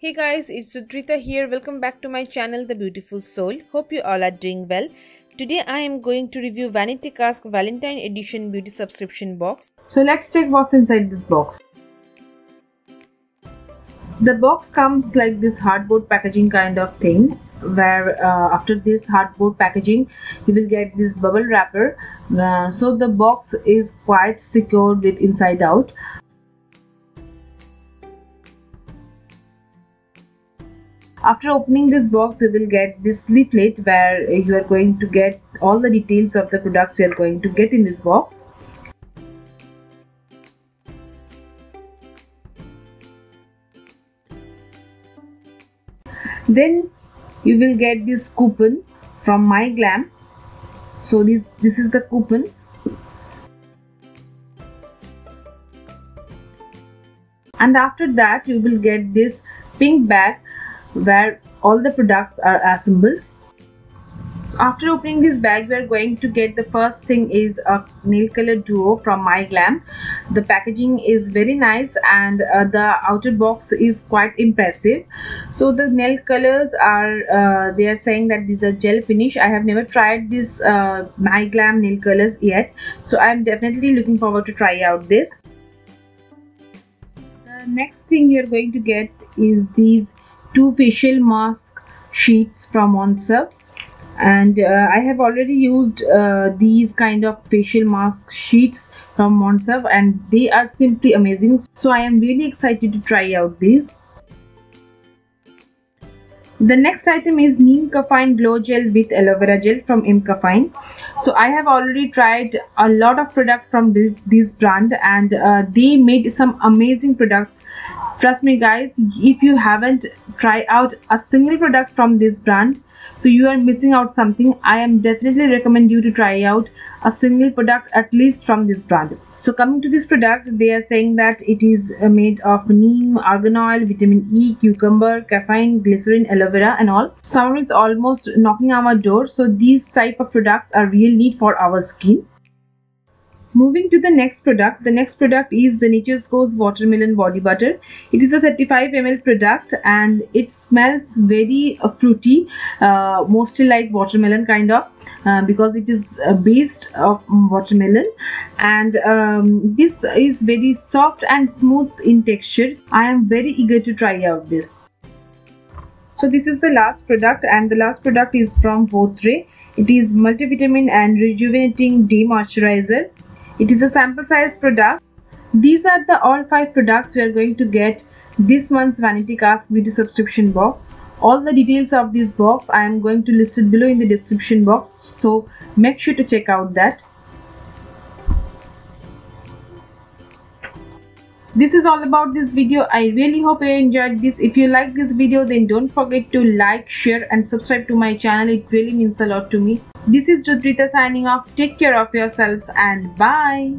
Hey guys, it's Sudrita here. Welcome back to my channel The Beautiful Soul. Hope you all are doing well. Today I am going to review Vanity Cask Valentine Edition Beauty Subscription Box. So let's check what's inside this box. The box comes like this hardboard packaging kind of thing, where after this hardboard packaging you will get this bubble wrapper. So the box is quite secured with inside out. After opening this box, you will get this leaflet where you are going to get all the details of the products you are going to get in this box. Then you will get this coupon from My Glam. So this is the coupon. And after that, you will get this pink bag where all the products are assembled. So after opening this bag, we are going to get the first thing is a nail color duo from My Glam. The packaging is very nice and the outer box is quite impressive. So the nail colors are, they are saying that these are gel finish. I have never tried this My Glam nail colors yet. So I am definitely looking forward to try out this. The next thing you are going to get is these two facial mask sheets from Mond'Sub, and I have already used these kind of facial mask sheets from Mond'Sub and they are simply amazing. So I am really excited to try out these. The next item is mCaffeine Glow Gel with Aloe Vera Gel from mCaffeine. So I have already tried a lot of products from this brand and they made some amazing products. Trust me guys, if you haven't tried out a single product from this brand, so you are missing out something. I am definitely recommend you to try out a single product at least from this brand. So coming to this product, they are saying that it is made of neem, argan oil, vitamin E, cucumber, caffeine, glycerin, aloe vera and all. Summer is almost knocking on our door, so these type of products are real need for our skin. Moving to the next product. The next product is the Nature's Co's Watermelon Body Butter. It is a 35 ml product and it smells very fruity, mostly like watermelon kind of, because it is based of watermelon, and this is very soft and smooth in texture. I am very eager to try out this. So this is the last product, and the last product is from Vôtre. It is multivitamin and rejuvenating day moisturizer. It is a sample size product. These are the all 5 products we are going to get this month's Vanity Cask Beauty Subscription Box. All the details of this box I am going to list it below in the description box, so make sure to check out that. This is all about this video. I really hope you enjoyed this. If you like this video, then don't forget to like, share and subscribe to my channel. It really means a lot to me. This is Sudrita signing off. Take care of yourselves and bye.